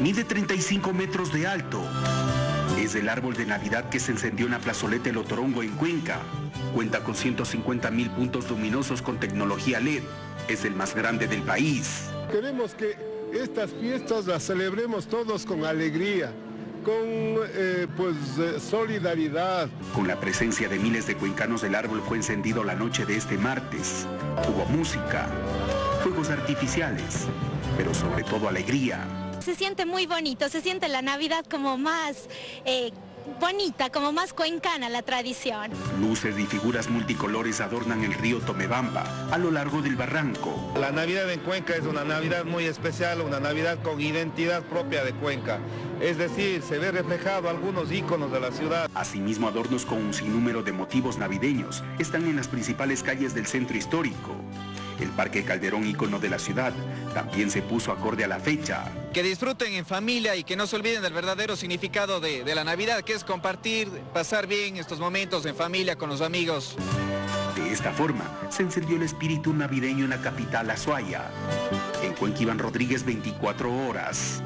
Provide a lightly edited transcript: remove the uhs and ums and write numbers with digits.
mide 35 metros de alto. Es el árbol de Navidad que se encendió en la plazoleta El Otorongo en Cuenca. Cuenta con 150.000 puntos luminosos con tecnología LED. Es el más grande del país. Queremos que estas fiestas las celebremos todos con alegría, con solidaridad. Con la presencia de miles de cuencanos, el árbol fue encendido la noche de este martes. Hubo música, fuegos artificiales, pero sobre todo alegría. Se siente muy bonito, se siente la Navidad como más bonita, como más cuencana la tradición. Luces y figuras multicolores adornan el río Tomebamba a lo largo del barranco. La Navidad en Cuenca es una Navidad muy especial, una Navidad con identidad propia de Cuenca. Es decir, se ve reflejado algunos íconos de la ciudad. Asimismo, adornos con un sinnúmero de motivos navideños están en las principales calles del centro histórico. El Parque Calderón, ícono de la ciudad, también se puso acorde a la fecha. Que disfruten en familia y que no se olviden del verdadero significado de la Navidad, que es compartir, pasar bien estos momentos en familia con los amigos. De esta forma, se encendió el espíritu navideño en la capital Azuaya. En Cuenca, Iván Rodríguez, 24 horas.